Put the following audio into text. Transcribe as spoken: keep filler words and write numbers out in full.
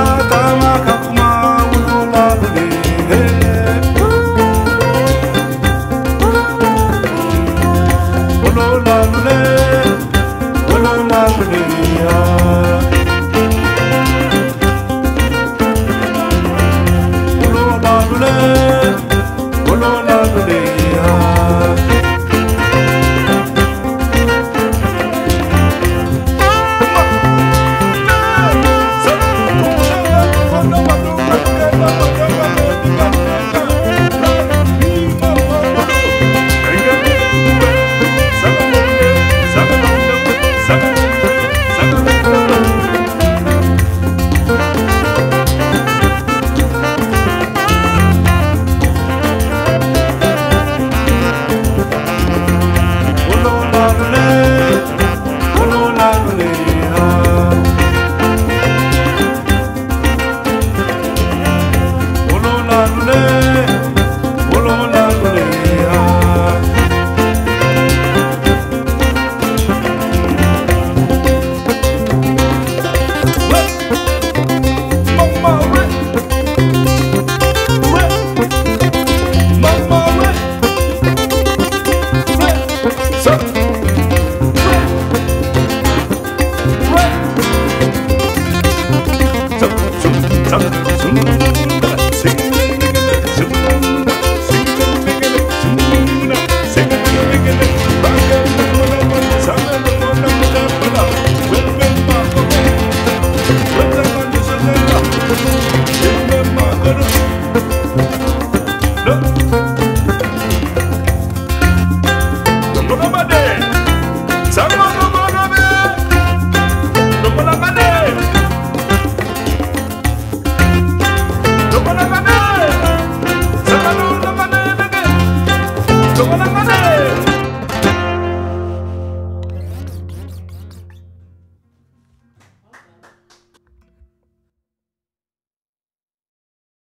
Bana